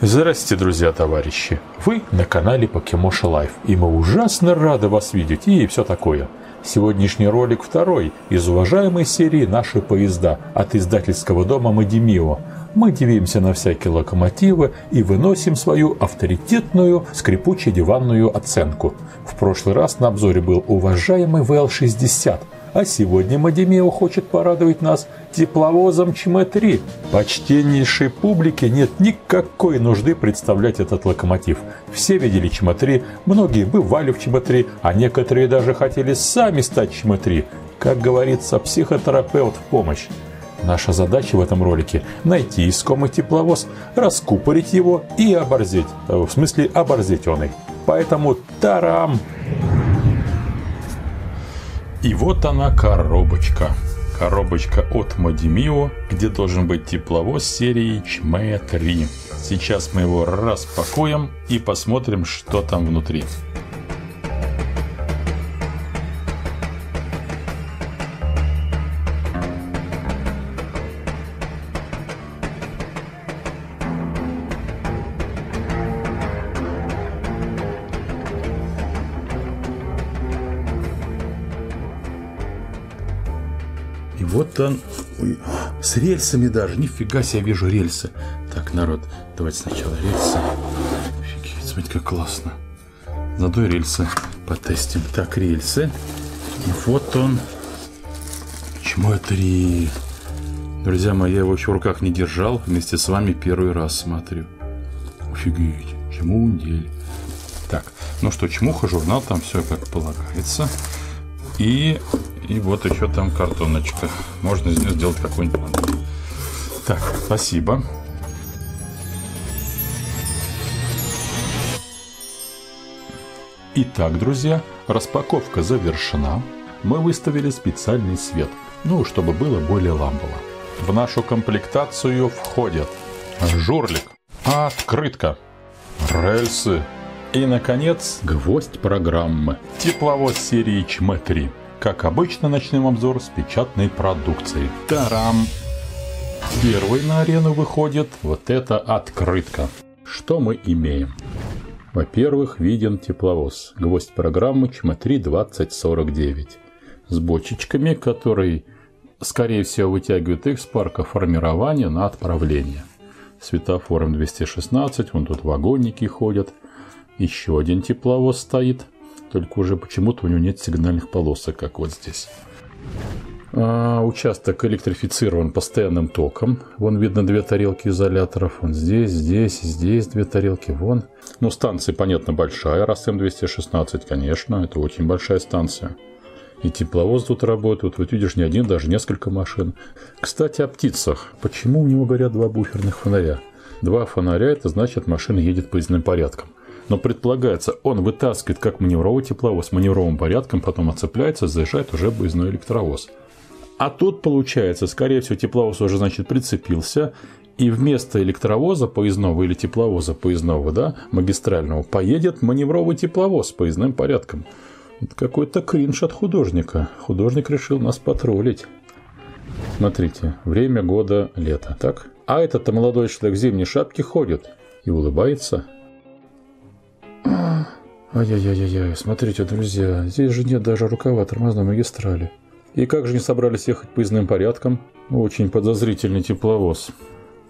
Здравствуйте, друзья, товарищи! Вы на канале Покемоша Лайф, и мы ужасно рады вас видеть и все такое. Сегодняшний ролик второй из уважаемой серии «Наши поезда» от издательского дома Модимио. Мы дивимся на всякие локомотивы и выносим свою авторитетную скрипуче-диванную оценку. В прошлый раз на обзоре был уважаемый ВЛ-60, а сегодня Модимио хочет порадовать нас тепловозом ЧМ-3. Почтеннейшей публике нет никакой нужды представлять этот локомотив. Все видели ЧМ-3, многие бывали в ЧМ-3, а некоторые даже хотели сами стать ЧМ-3. Как говорится, психотерапевт в помощь. Наша задача в этом ролике – найти искомый тепловоз, раскупорить его и оборзеть. В смысле, оборзетённый. Поэтому тарам! И вот она, коробочка. Коробочка от Модимио, где должен быть тепловоз серии ЧМЭ-3. Сейчас мы его распакуем и посмотрим, что там внутри. Вот он. Ой, с рельсами даже. Нифига себе, вижу рельсы. Так, народ, давайте сначала рельсы. Офигеть, смотрите, как классно. Заодно рельсы потестим. Так, рельсы. И вот он. ЧМЭ-3. Друзья мои, я его еще в руках не держал. Вместе с вами первый раз смотрю. Офигеть. Чмундель. Так, ну что, чмуха, журнал, там все как полагается. И вот еще там картоночка. Можно из нее сделать какой-нибудь план. Так, спасибо. Итак, друзья, распаковка завершена. Мы выставили специальный свет. Ну, чтобы было более лампово. В нашу комплектацию входят журлик, открытка, рельсы и, наконец, гвоздь программы. Тепловоз серии ЧМЭ-3. Как обычно, начнем обзор с печатной продукции. Тарам! Первой на арену выходит вот эта открытка. Что мы имеем? Во-первых, виден тепловоз. Гвоздь программы ЧМЭ-3 2049. С бочечками, которые, скорее всего, вытягивают их с парка формирования на отправление. Светофором 216, вон тут вагонники ходят. Еще один тепловоз стоит. Только уже почему-то у него нет сигнальных полосок, как вот здесь. Участок электрифицирован постоянным током. Вон видно две тарелки изоляторов. Вон здесь две тарелки. Вон. Ну, станция, понятно, большая. Раз М216, конечно. Это очень большая станция. И тепловоз тут работает. Вот видишь, не один, даже несколько машин. Кстати, о птицах. Почему у него горят два буферных фонаря? Два фонаря, это значит, машина едет поездным порядком. Но предполагается, он вытаскивает как маневровый тепловоз маневровым порядком, потом отцепляется, заезжает уже выездной электровоз. А тут получается, скорее всего, тепловоз уже, значит, прицепился, и вместо электровоза поездного или тепловоза поездного, да, магистрального, поедет маневровый тепловоз поездным порядком. Это какой-то кринж от художника. Художник решил нас потроллить. Смотрите, время года лето, так? А этот-то молодой человек в зимней шапке ходит и улыбается. Ай-яй-яй-яй, смотрите, друзья, здесь же нет даже рукава тормозной магистрали. И как же не собрались ехать поездным порядком? Очень подозрительный тепловоз.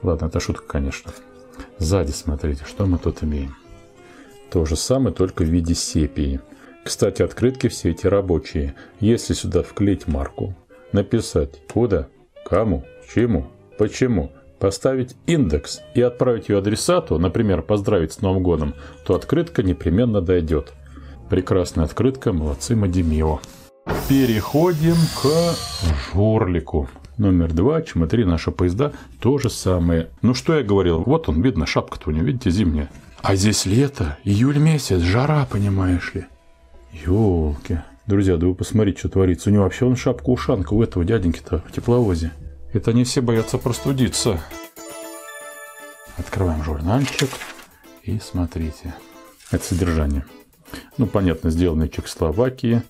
Ладно, это шутка, конечно. Сзади смотрите, что мы тут имеем. То же самое, только в виде сепии. Кстати, открытки все эти рабочие. Если сюда вклеить марку, написать куда, кому, чему, почему, поставить индекс и отправить ее адресату, например, поздравить с Новым годом, то открытка непременно дойдет. Прекрасная открытка, молодцы, Модимио. Переходим к журлику. Номер 2, ЧМЭ-3, наши поезда, то же самое. Ну что я говорил, вот он, видно, шапка-то у него, видите, зимняя. А здесь лето, июль месяц, жара, понимаешь ли. Ёлки. Друзья, да вы посмотрите, что творится. У него вообще он шапка-ушанка у этого дяденьки-то в тепловозе. Это не все боятся простудиться. Открываем журнальчик и смотрите. Это содержание. Ну, понятно, сделанные в Чехословакии.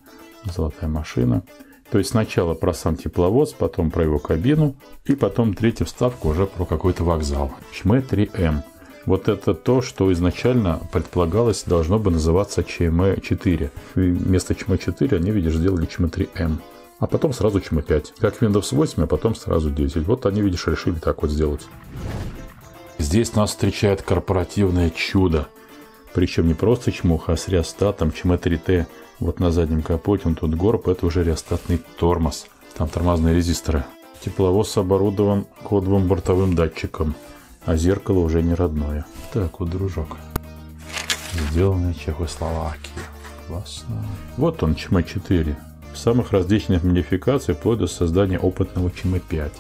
Золотая машина. То есть сначала про сам тепловоз, потом про его кабину. И потом третья вставка уже про какой-то вокзал. ЧМЭ-3М. Вот это то, что изначально предполагалось, должно бы называться ЧМЭ-4. Вместо ЧМЭ-4 они, видишь, сделали ЧМЭ-3М. А потом сразу ЧМЭ-5. Как Windows 8, а потом сразу 10. Вот они, видишь, решили так вот сделать. Здесь нас встречает корпоративное чудо. Причем не просто чмуха, а с реостатом ЧМЭ-3Т. Вот на заднем капоте он тут горб, это уже реостатный тормоз. Там тормозные резисторы. Тепловоз оборудован кодовым бортовым датчиком. А зеркало уже не родное. Так вот, дружок. Сделанное Чехословакии. Классно. Вот он, ЧМЭ-4. В самых различных модификациях, вплоть до создания опытного ЧМЭ-5.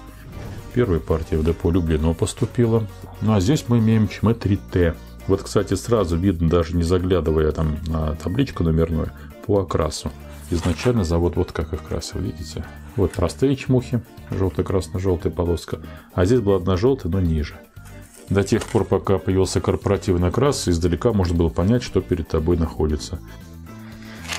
Первая партия в депо Люблино поступила. Ну а здесь мы имеем ЧМЭ-3Т. Вот, кстати, сразу видно, даже не заглядывая там на табличку номерную, по окрасу. Изначально завод вот как их красил, видите? Вот простые чмухи, желто-красно-желтая полоска. А здесь была одна желтая, но ниже. До тех пор, пока появился корпоративный окрас, издалека можно было понять, что перед тобой находится.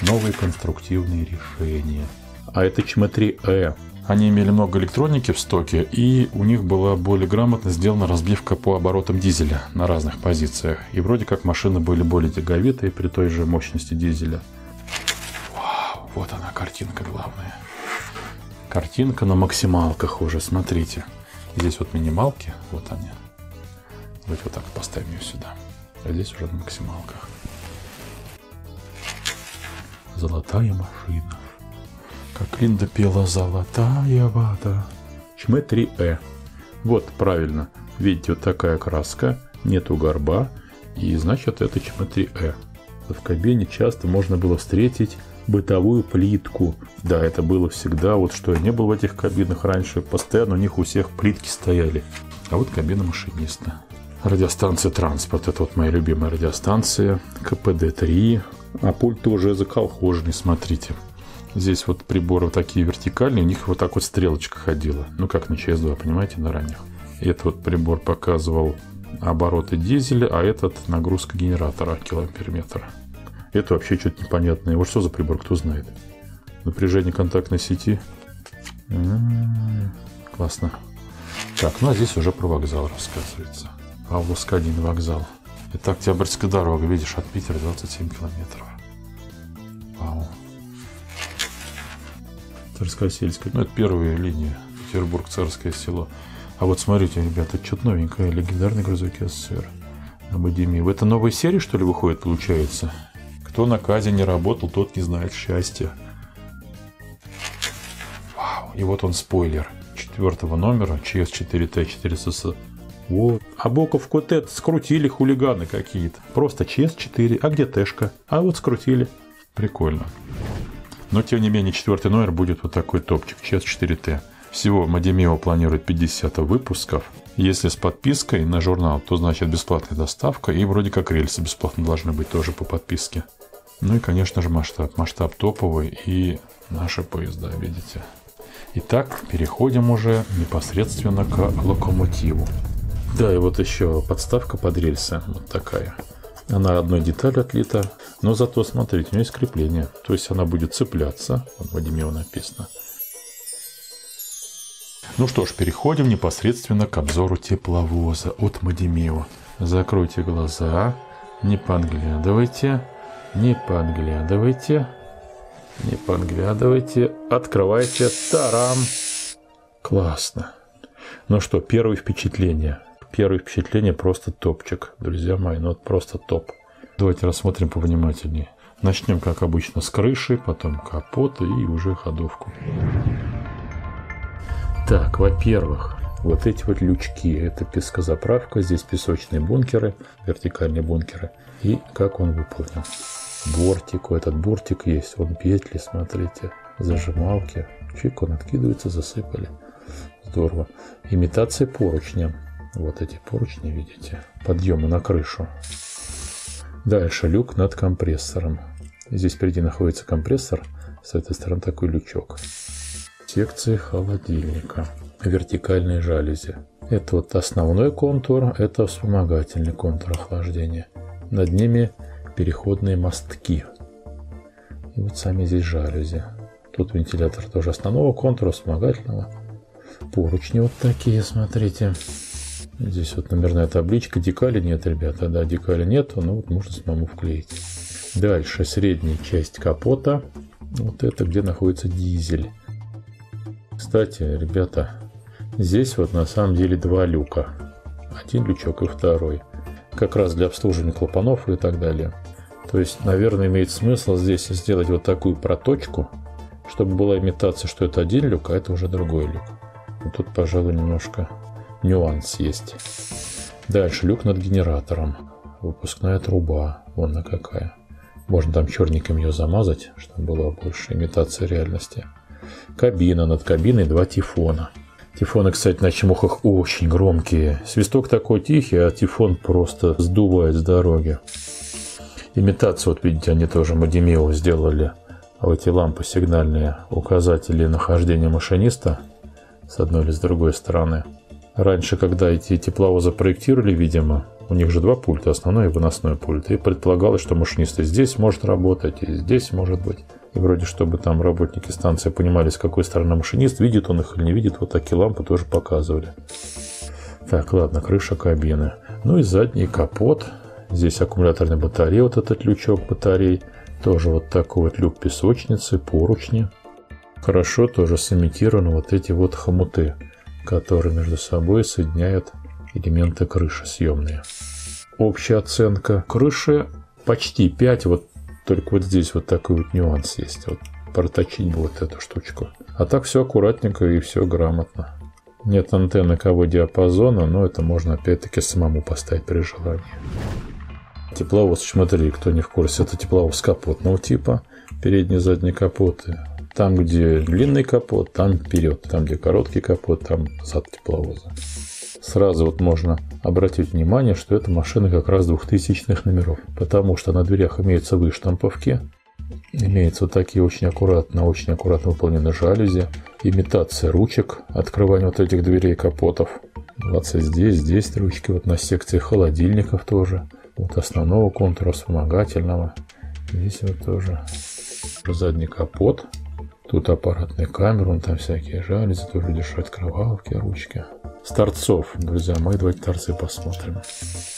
Новые конструктивные решения. А это ЧМЭ-3Э. Они имели много электроники в стоке, и у них была более грамотно сделана разбивка по оборотам дизеля на разных позициях. И вроде как машины были более тяговитые при той же мощности дизеля. Вау, вот она картинка главная. Картинка на максималках уже, смотрите. Здесь вот минималки, вот они. Давайте вот так поставим ее сюда. А здесь уже на максималках. Золотая машина. Как Линда пела, золотая вода. ЧМЭ-3Э. Вот, правильно. Видите, вот такая краска. Нету горба. И значит, это ЧМЭ-3Э. В кабине часто можно было встретить бытовую плитку. Да, это было всегда. Вот что я не был в этих кабинах раньше. Постоянно у них у всех плитки стояли. А вот кабина машиниста. Радиостанция «Транспорт». Это вот моя любимая радиостанция. КПД-3. А пульт уже заколхоженный, смотрите. Здесь вот приборы вот такие вертикальные, у них вот так вот стрелочка ходила. Ну как на ЧС-2, понимаете, на ранних. Этот вот прибор показывал обороты дизеля, а этот нагрузка генератора килоамперметра. Это вообще что-то непонятное. Вот что за прибор, кто знает. Напряжение контактной сети. Классно. Так, ну а здесь уже про вокзал рассказывается. Павловск-1 вокзал. Это Октябрьская дорога, видишь, от Питера 27 километров. Вау. Царскосельская. Ну, это первая линия. Петербург-Царское село. А вот смотрите, ребята, что-то новенькое. Легендарные грузовики СССР. На Модимио. Это новые серии, что ли, выходит, получается? Кто на КАЗе не работал, тот не знает счастья. Вау. И вот он спойлер. 4-го номера. ЧС-4Т4СССР. Вот. А буковку Т скрутили хулиганы какие-то. Просто ЧС-4. А где Тэшка? А вот скрутили. Прикольно. Но, тем не менее, 4-й номер будет вот такой топчик. ЧС-4Т. Всего Модимио планирует 50 выпусков. Если с подпиской на журнал, то, значит, бесплатная доставка. И вроде как рельсы бесплатно должны быть тоже по подписке. Ну и, конечно же, масштаб. Масштаб топовый и наши поезда, видите. Итак, переходим уже непосредственно к локомотиву. Да, и вот еще подставка под рельсы, вот такая. Она одной деталью отлита, но зато, смотрите, у нее есть крепление. То есть она будет цепляться, вот в Модимио написано. Ну что ж, переходим непосредственно к обзору тепловоза от Модимио. Закройте глаза, не подглядывайте, не подглядывайте, не подглядывайте. Открывайте, тарам! Классно. Ну что, первое впечатление. Первое впечатление просто топчик, друзья мои, ну вот просто топ. Давайте рассмотрим повнимательнее. Начнем, как обычно, с крыши, потом капота и уже ходовку. Так, во-первых, вот эти вот лючки, это пескозаправка, здесь песочные бункеры, вертикальные бункеры. И как он выполнен. Бортик, этот бортик есть, он петли, смотрите, зажималки. Чик, он откидывается, засыпали. Здорово. Имитация поручня. Вот эти поручни, видите, подъемы на крышу. Дальше люк над компрессором. Здесь впереди находится компрессор, с этой стороны такой лючок. Секции холодильника, вертикальные жалюзи. Это вот основной контур, это вспомогательный контур охлаждения. Над ними переходные мостки. И вот сами здесь жалюзи. Тут вентилятор тоже основного контура, вспомогательного. Поручни вот такие, смотрите. Здесь вот номерная табличка. Декали нет, ребята. Да, декали нет, но вот можно самому вклеить. Дальше средняя часть капота. Вот это где находится дизель. Кстати, ребята, здесь вот на самом деле два люка. Один лючок и второй. Как раз для обслуживания клапанов и так далее. То есть, наверное, имеет смысл здесь сделать вот такую проточку, чтобы была имитация, что это один люк, а это уже другой люк. Но тут, пожалуй, немножко нюанс есть. Дальше люк над генератором. Выпускная труба. Вон она какая. Можно там черником ее замазать, чтобы была больше имитация реальности. Кабина. Над кабиной два тифона. Тифоны, кстати, на Чмухах очень громкие. Свисток такой тихий, а тифон просто сдувает с дороги. Имитацию, вот видите, они тоже Модимио сделали. А вот эти лампы сигнальные, указатели нахождения машиниста с одной или с другой стороны. Раньше, когда эти тепловозы проектировали, видимо, у них же два пульта, основной и выносной пульт. И предполагалось, что машинист и здесь может работать, и здесь может быть. И вроде, чтобы там работники станции понимали, с какой стороны машинист, видит он их или не видит, вот такие лампы тоже показывали. Так, ладно, крыша кабины. Ну и задний капот. Здесь аккумуляторная батарея, вот этот лючок батарей. Тоже вот такой вот люк песочницы, поручни. Хорошо тоже сымитированы вот эти вот хомуты, которые между собой соединяют элементы крыши съемные. Общая оценка крыши почти 5, вот только вот здесь вот такой вот нюанс есть. Вот проточить бы вот эту штучку. А так все аккуратненько и все грамотно. Нет антенны кого диапазона, но это можно опять-таки самому поставить при желании. Тепловоз ЧМЭ-3, кто не в курсе, это тепловоз капотного типа, передний и задний капоты. Там, где длинный капот, там вперед, там, где короткий капот, там зад тепловоза. Сразу вот можно обратить внимание, что это машина как раз 2000-х номеров, потому что на дверях имеются выштамповки, имеются вот такие очень аккуратно выполненные жалюзи, имитация ручек, открывание вот этих дверей капотов. Вот здесь ручки, вот на секции холодильников тоже. Вот основного контура, вспомогательного. Здесь вот тоже задний капот. Тут аппаратная камера, вон там всякие жалюзи, тоже держать кровавки, ручки. С торцов, друзья мои, давайте торцы посмотрим.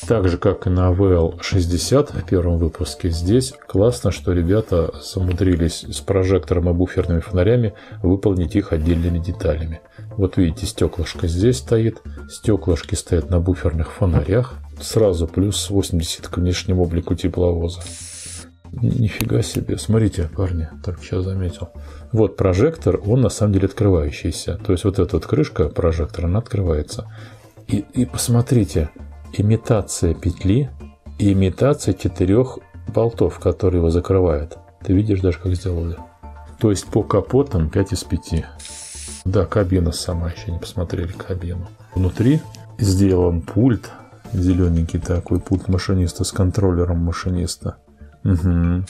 Так же, как и на ВЛ-60 в первом выпуске, здесь классно, что ребята умудрились с прожектором и буферными фонарями выполнить их отдельными деталями. Вот видите, стеклышко здесь стоит, стеклышки стоят на буферных фонарях. Сразу плюс 80 к внешнему облику тепловоза. Нифига себе. Смотрите, парни, только сейчас заметил. Вот прожектор, он на самом деле открывающийся. То есть вот эта вот крышка прожектора, она открывается. И посмотрите, имитация петли и имитация 4 болтов, которые его закрывают. Ты видишь даже, как сделали. То есть по капотам 5 из 5. Да, кабина сама, еще не посмотрели кабину. Внутри сделан пульт. Зелененький такой пульт машиниста с контроллером машиниста. Угу.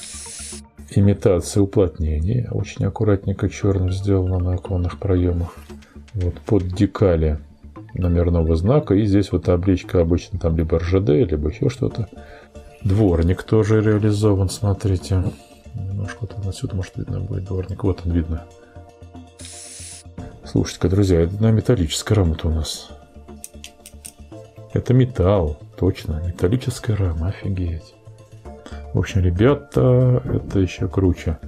Имитация уплотнения. Очень аккуратненько черным сделано на оконных проемах. Вот под декали номерного знака. И здесь вот табличка обычно там либо РЖД, либо еще что-то. Дворник тоже реализован, смотрите. Немножко вот отсюда, может, видно будет дворник. Вот он видно. Слушайте-ка, друзья, это металлическая рама-то у нас. Это металл, точно, металлическая рама, офигеть. В общем, ребята, это еще круче.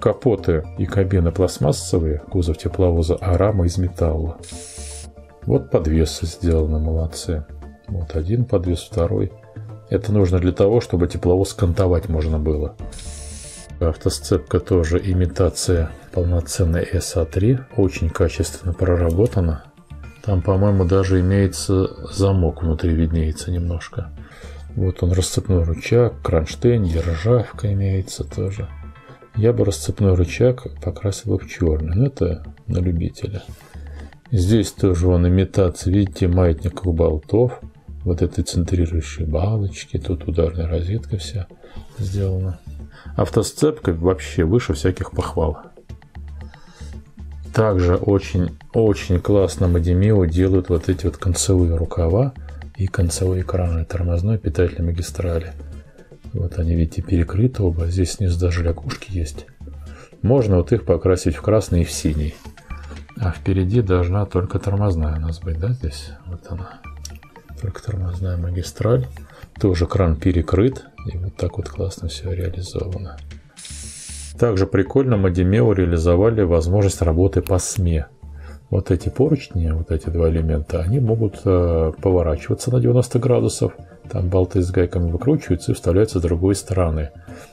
Капоты и кабины пластмассовые, кузов тепловоза, а рама из металла. Вот подвесы сделаны, молодцы. Вот один подвес, второй. Это нужно для того, чтобы тепловоз кантовать можно было. Автосцепка тоже имитация полноценной СА-3, очень качественно проработана. Там, по-моему, даже имеется замок внутри, виднеется немножко. Вот он, расцепной рычаг, кронштейн, державка имеется тоже. Я бы расцепной рычаг покрасил в черный, но это на любителя. Здесь тоже он имитация, видите, маятниковых болтов. Вот этой центрирующей балочки, тут ударная розетка вся сделана. Автосцепка вообще выше всяких похвал. Также очень классно Модимио делают вот эти вот концевые рукава и концевые краны тормозной питательной магистрали. Вот они, видите, перекрыты оба. Здесь снизу даже лягушки есть. Можно вот их покрасить в красный и в синий. А впереди должна только тормозная у нас быть, да, здесь? Вот она. Только тормозная магистраль. Тоже кран перекрыт. И вот так вот классно все реализовано. Также прикольно Модимио реализовали возможность работы по СМЕ. Вот эти поручни, вот эти два элемента, они могут поворачиваться на 90 градусов. Там болты с гайками выкручиваются и вставляются с другой стороны.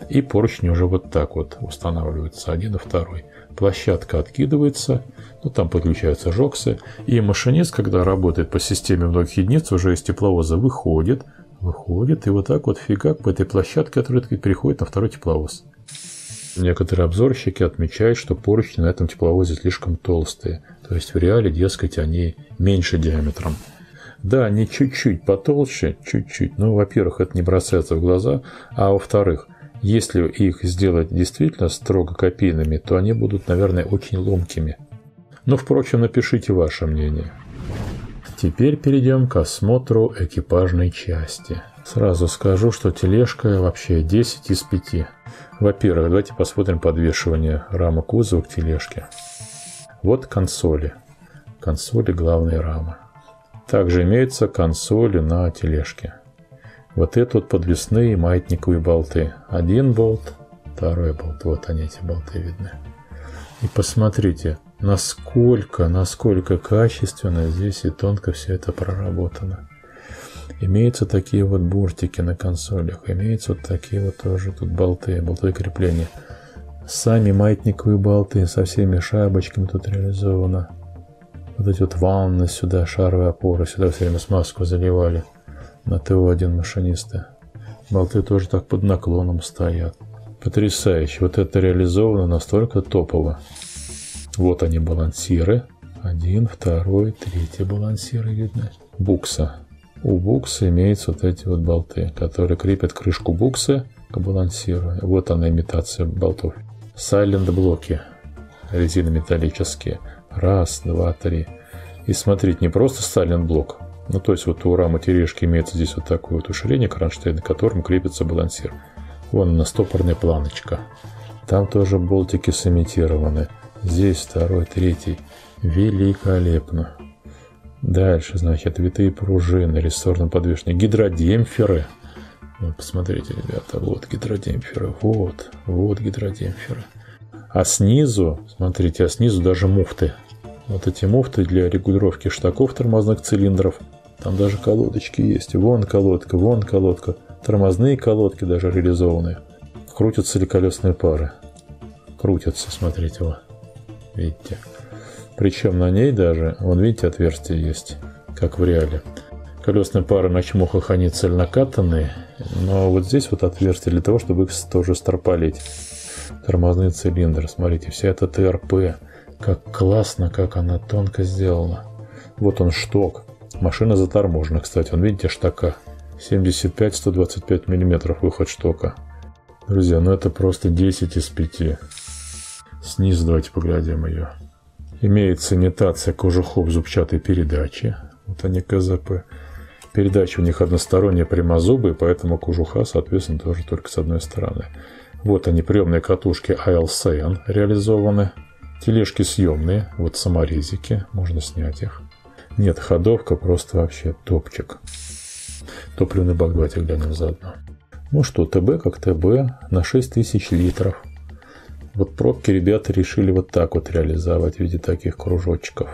И поручни уже вот так вот устанавливаются, один и второй. Площадка откидывается, ну, там подключаются жоксы. И машинист, когда работает по системе многих единиц, уже из тепловоза выходит и вот так вот фигак по этой площадке отрыткой переходит на второй тепловоз. Некоторые обзорщики отмечают, что поручни на этом тепловозе слишком толстые. То есть в реале, дескать, они меньше диаметром. Да, они чуть-чуть потолще, чуть-чуть. Ну, во-первых, это не бросается в глаза. А во-вторых, если их сделать действительно строго копийными, то они будут, наверное, очень ломкими. Но, впрочем, напишите ваше мнение. Теперь перейдем к осмотру экипажной части. Сразу скажу, что тележка вообще 10 из 5. Во-первых, давайте посмотрим подвешивание рамы кузова к тележке. Вот консоли. Консоли главной рамы. Также имеются консоли на тележке. Вот это вот подвесные маятниковые болты. Один болт, второй болт. Вот они, эти болты видны. И посмотрите, насколько качественно здесь и тонко все это проработано. Имеются такие вот буртики на консолях. Имеются вот такие вот тоже тут болты, болты крепления. Сами маятниковые болты со всеми шапочками тут реализовано. Вот эти вот ванны сюда, шаровые опоры. Сюда все время смазку заливали на ТО-1 машиниста. Болты тоже так под наклоном стоят. Потрясающе. Вот это реализовано настолько топово. Вот они балансиры. Один, второй, третий балансиры видно. Букса. У букса имеются вот эти вот болты, которые крепят крышку букса к балансиру. Вот она имитация болтов. Сайлент-блоки. Резинометаллические. Раз, два, три. И смотрите, не просто сайлент-блок. Ну, то есть вот у рамы тележки имеется здесь вот такое вот уширение кронштейна, к которому крепится балансир. Вон она, стопорная планочка. Там тоже болтики сымитированы. Здесь второй, третий. Великолепно. Дальше, значит, витые пружины, рессорно-подвешенные, гидродемпферы. Вот, посмотрите, ребята, вот гидродемпферы, вот гидродемпферы. А снизу, смотрите, даже муфты. Вот эти муфты для регулировки штаков тормозных цилиндров. Там даже колодочки есть. Вон колодка. Тормозные колодки даже реализованы. Крутятся ли колесные пары? Крутятся, смотрите, вот. Видите? Причем на ней даже, вон видите, отверстие есть, как в реале. Колесные пары на чмухах они цельнокатанные, но вот здесь вот отверстие для того, чтобы их тоже стропалить. Тормозные цилиндры, смотрите, вся эта ТРП, как классно, как она тонко сделана. Вот он шток, машина заторможена, кстати, вон видите штока, 75-125 мм выход штока. Друзья, ну это просто 10 из 5. Снизу давайте поглядим ее. Имеется имитация кожухов зубчатой передачи. Вот они КЗП. Передача у них односторонняя, прямозубая, поэтому кожуха, соответственно, тоже только с одной стороны. Вот они, приемные катушки АЛСН реализованы. Тележки съемные, вот саморезики, можно снять их. Нет, ходовка просто вообще топчик. Топливный бак, давайте глянем заодно. Ну что, ТБ как ТБ на 6000 литров. Вот пробки ребята решили вот так вот реализовать в виде таких кружочков.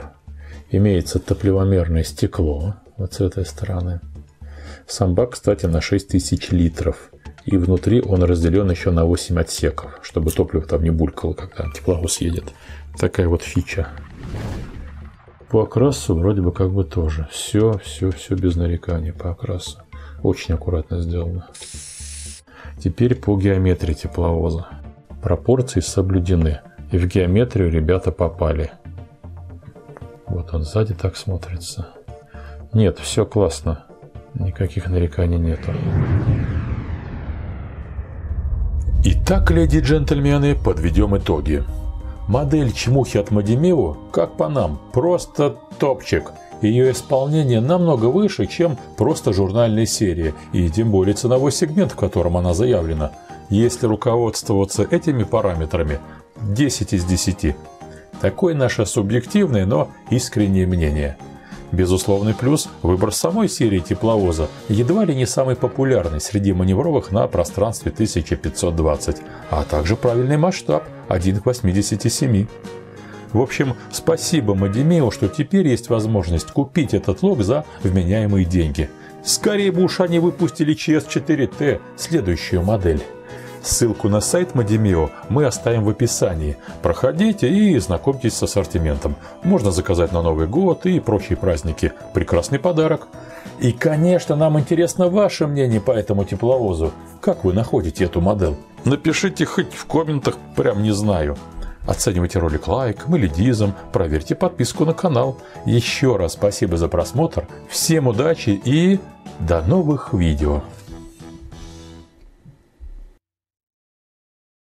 Имеется топливомерное стекло вот с этой стороны. Сам бак, кстати, на 6000 литров. И внутри он разделен еще на 8 отсеков, чтобы топливо там не булькало, когда тепловоз едет. Такая вот фича. По окрасу вроде бы как бы тоже. Все без нареканий по окрасу. Очень аккуратно сделано. Теперь по геометрии тепловоза. Пропорции соблюдены. И в геометрию ребята попали. Вот он сзади так смотрится. Нет, все классно. Никаких нареканий нету. Итак, леди и джентльмены, подведем итоги. Модель чмухи от Модимио, как по нам, просто топчик. Ее исполнение намного выше, чем просто журнальные серии. И тем более ценовой сегмент, в котором она заявлена. Если руководствоваться этими параметрами, 10 из 10. Такое наше субъективное, но искреннее мнение. Безусловный плюс – выбор самой серии тепловоза, едва ли не самый популярный среди маневровых на пространстве 1520, а также правильный масштаб – 1 к 87. В общем, спасибо Модимио, что теперь есть возможность купить этот лог за вменяемые деньги. Скорее бы уж они выпустили ЧС-4Т, следующую модель. Ссылку на сайт Модимио мы оставим в описании. Проходите и знакомьтесь с ассортиментом. Можно заказать на Новый год и прочие праздники. Прекрасный подарок. И, конечно, нам интересно ваше мнение по этому тепловозу. Как вы находите эту модель? Напишите хоть в комментах, прям не знаю. Оценивайте ролик лайком или дизом, проверьте подписку на канал. Еще раз спасибо за просмотр, всем удачи и до новых видео.